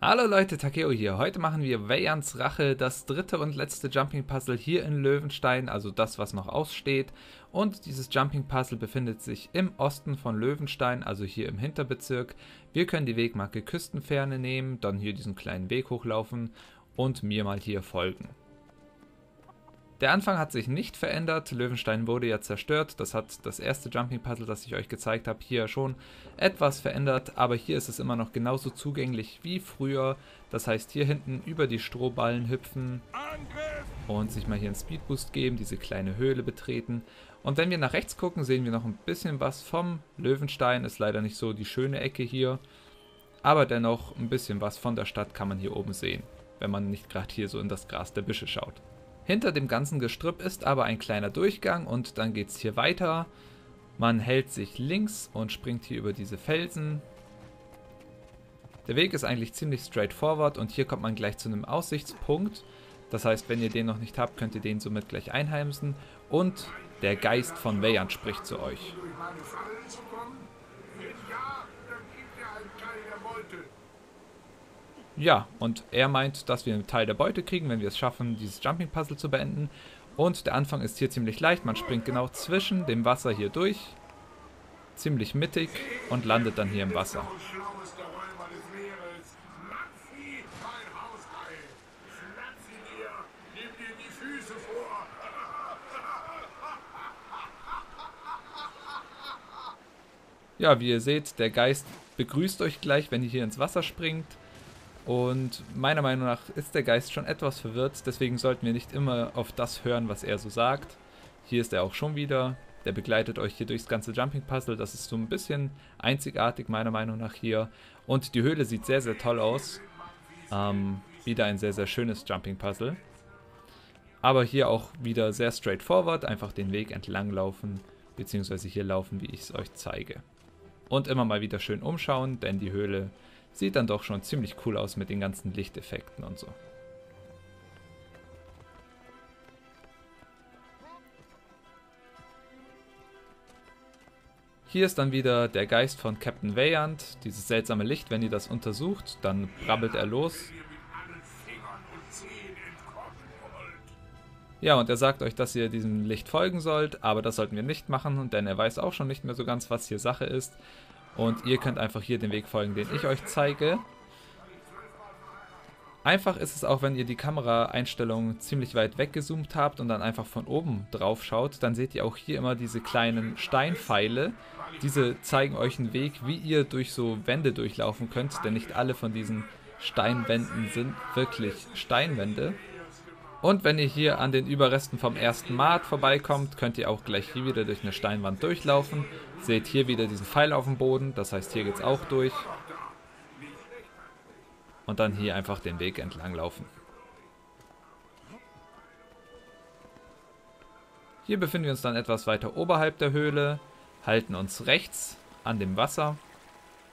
Hallo Leute, Takeo hier. Heute machen wir Weyandts Rache, das dritte und letzte Jumping Puzzle hier in Löwenstein, also das, was noch aussteht. Und dieses Jumping Puzzle befindet sich im Osten von Löwenstein, also hier im Hinterbezirk. Wir können die Wegmarke Küstenferne nehmen, dann hier diesen kleinen Weg hochlaufen und mir mal hier folgen. Der Anfang hat sich nicht verändert, Löwenstein wurde ja zerstört, das hat das erste Jumping Puzzle, das ich euch gezeigt habe, hier schon etwas verändert, aber hier ist es immer noch genauso zugänglich wie früher, das heißt hier hinten über die Strohballen hüpfen und sich mal hier einen Speedboost geben, diese kleine Höhle betreten und wenn wir nach rechts gucken, sehen wir noch ein bisschen was vom Löwenstein, ist leider nicht so die schöne Ecke hier, aber dennoch ein bisschen was von der Stadt kann man hier oben sehen, wenn man nicht gerade hier so in das Gras der Büsche schaut. Hinter dem ganzen Gestrüpp ist aber ein kleiner Durchgang und dann geht es hier weiter. Man hält sich links und springt hier über diese Felsen. Der Weg ist eigentlich ziemlich straightforward und hier kommt man gleich zu einem Aussichtspunkt. Das heißt, wenn ihr den noch nicht habt, könnt ihr den somit gleich einheimsen. Und der Geist von Weyandt spricht zu euch. Ja, und er meint, dass wir einen Teil der Beute kriegen, wenn wir es schaffen, dieses Jumping Puzzle zu beenden. Und der Anfang ist hier ziemlich leicht. Man springt genau zwischen dem Wasser hier durch, ziemlich mittig und landet dann hier im Wasser. Ja, wie ihr seht, der Geist begrüßt euch gleich, wenn ihr hier ins Wasser springt. Und meiner Meinung nach ist der Geist schon etwas verwirrt, deswegen sollten wir nicht immer auf das hören, was er so sagt. Hier ist er auch schon wieder, der begleitet euch hier durchs ganze Jumping Puzzle, das ist so ein bisschen einzigartig meiner Meinung nach hier. Und die Höhle sieht sehr, sehr toll aus. Wieder ein sehr, sehr schönes Jumping Puzzle. Aber hier auch wieder sehr straightforward, einfach den Weg entlang laufen, beziehungsweise hier laufen, wie ich es euch zeige. Und immer mal wieder schön umschauen, denn die Höhle sieht dann doch schon ziemlich cool aus mit den ganzen Lichteffekten und so. Hier ist dann wieder der Geist von Captain Weyandt. Dieses seltsame Licht, wenn ihr das untersucht, dann brabbelt er los. Ja, und er sagt euch, dass ihr diesem Licht folgen sollt, aber das sollten wir nicht machen, denn er weiß auch schon nicht mehr so ganz, was hier Sache ist. Und ihr könnt einfach hier den Weg folgen, den ich euch zeige. Einfach ist es auch, wenn ihr die Kameraeinstellung ziemlich weit weggezoomt habt und dann einfach von oben drauf schaut, dann seht ihr auch hier immer diese kleinen Steinpfeile. Diese zeigen euch einen Weg, wie ihr durch so Wände durchlaufen könnt, denn nicht alle von diesen Steinwänden sind wirklich Steinwände. Und wenn ihr hier an den Überresten vom Erstmaat vorbeikommt, könnt ihr auch gleich hier wieder durch eine Steinwand durchlaufen. Seht hier wieder diesen Pfeil auf dem Boden, das heißt hier geht's auch durch. Und dann hier einfach den Weg entlang laufen. Hier befinden wir uns dann etwas weiter oberhalb der Höhle, halten uns rechts an dem Wasser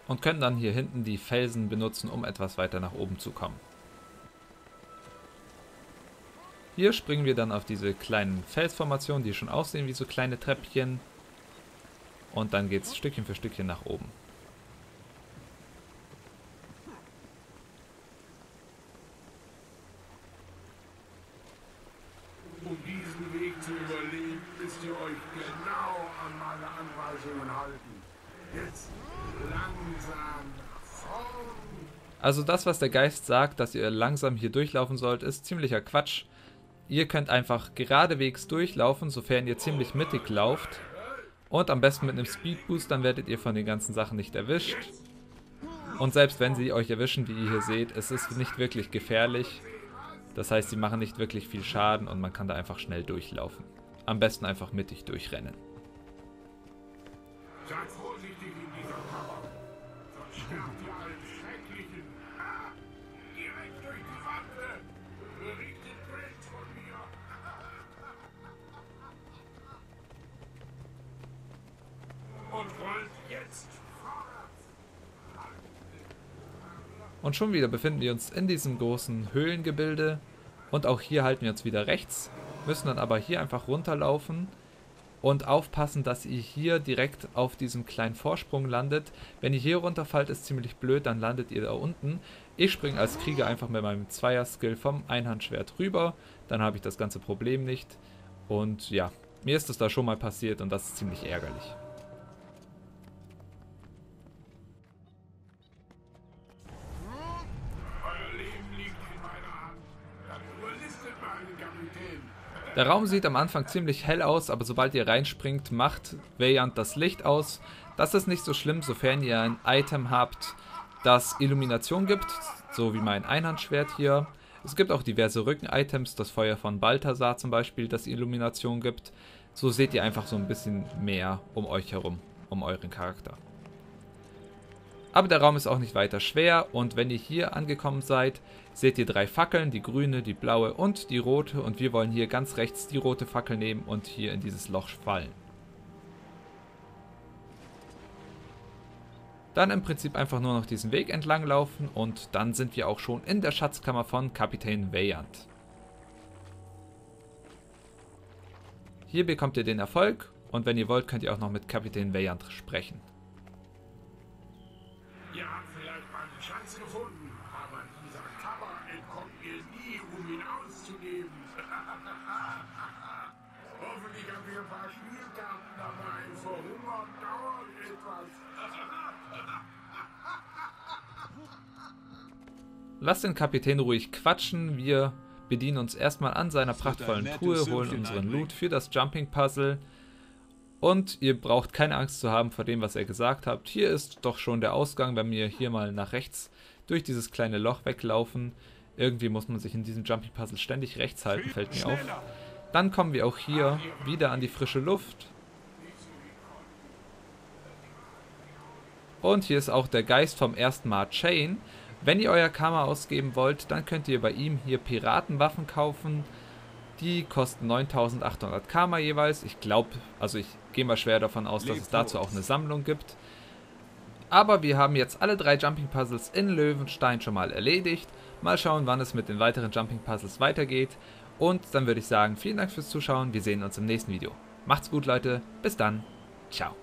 und können dann hier hinten die Felsen benutzen, um etwas weiter nach oben zu kommen. Hier springen wir dann auf diese kleinen Felsformationen, die schon aussehen wie so kleine Treppchen. Und dann geht es Stückchen für Stückchen nach oben. Um diesen Weg zu überleben, müsst ihr euch genau an meine Anweisungen halten. Jetzt langsam vorn. Also das, was der Geist sagt, dass ihr langsam hier durchlaufen sollt, ist ziemlicher Quatsch. Ihr könnt einfach geradewegs durchlaufen, sofern ihr ziemlich mittig lauft. Und am besten mit einem Speedboost, dann werdet ihr von den ganzen Sachen nicht erwischt. Und selbst wenn sie euch erwischen, wie ihr hier seht, es ist nicht wirklich gefährlich. Das heißt, sie machen nicht wirklich viel Schaden und man kann da einfach schnell durchlaufen. Am besten einfach mittig durchrennen. Seid vorsichtig in dieser Kammer. Sonst sterbt ihr allen Schrecklichen. Direkt durch die Wand. Und schon wieder befinden wir uns in diesem großen Höhlengebilde und auch hier halten wir uns wieder rechts, müssen dann aber hier einfach runterlaufen und aufpassen, dass ihr hier direkt auf diesem kleinen Vorsprung landet. Wenn ihr hier runterfallt, ist ziemlich blöd, dann landet ihr da unten. Ich springe als Krieger einfach mit meinem Zweier-Skill vom Einhandschwert rüber, dann habe ich das ganze Problem nicht. Und ja, mir ist das da schon mal passiert und das ist ziemlich ärgerlich. Der Raum sieht am Anfang ziemlich hell aus, aber sobald ihr reinspringt, macht Weyandt das Licht aus. Das ist nicht so schlimm, sofern ihr ein Item habt, das Illumination gibt, so wie mein Einhandschwert hier. Es gibt auch diverse Rücken-Items, das Feuer von Balthasar zum Beispiel, das Illumination gibt. So seht ihr einfach so ein bisschen mehr um euch herum, um euren Charakter. Aber der Raum ist auch nicht weiter schwer und wenn ihr hier angekommen seid, seht ihr 3 Fackeln, die grüne, die blaue und die rote, und wir wollen hier ganz rechts die rote Fackel nehmen und hier in dieses Loch fallen. Dann im Prinzip einfach nur noch diesen Weg entlang laufen und dann sind wir auch schon in der Schatzkammer von Captain Weyandt. Hier bekommt ihr den Erfolg und wenn ihr wollt, könnt ihr auch noch mit Captain Weyandt sprechen. Schatz gefunden, aber dieser Kammer entkommt mir nie, um ihn auszugeben. Hoffentlich haben wir ein paar Spielkarten dabei. Vor Hunger dauert etwas. Lasst den Kapitän ruhig quatschen. Wir bedienen uns erstmal an seiner prachtvollen Truhe, holen unseren Loot für das Jumping-Puzzle. Und ihr braucht keine Angst zu haben vor dem, was ihr gesagt habt. Hier ist doch schon der Ausgang, wenn wir hier mal nach rechts durch dieses kleine Loch weglaufen. Irgendwie muss man sich in diesem Jumping Puzzle ständig rechts halten, fällt mir auf. Dann kommen wir auch hier wieder an die frische Luft. Und hier ist auch der Geist vom ersten Mar-Chain. Wenn ihr euer Karma ausgeben wollt, dann könnt ihr bei ihm hier Piratenwaffen kaufen. Die kosten 9800 Karma jeweils. Ich glaube, also ich gehe mal schwer davon aus, dass es dazu auch eine Sammlung gibt. Aber wir haben jetzt alle 3 Jumping Puzzles in Löwenstein schon mal erledigt. Mal schauen, wann es mit den weiteren Jumping Puzzles weitergeht. Und dann würde ich sagen, vielen Dank fürs Zuschauen. Wir sehen uns im nächsten Video. Macht's gut, Leute. Bis dann. Ciao.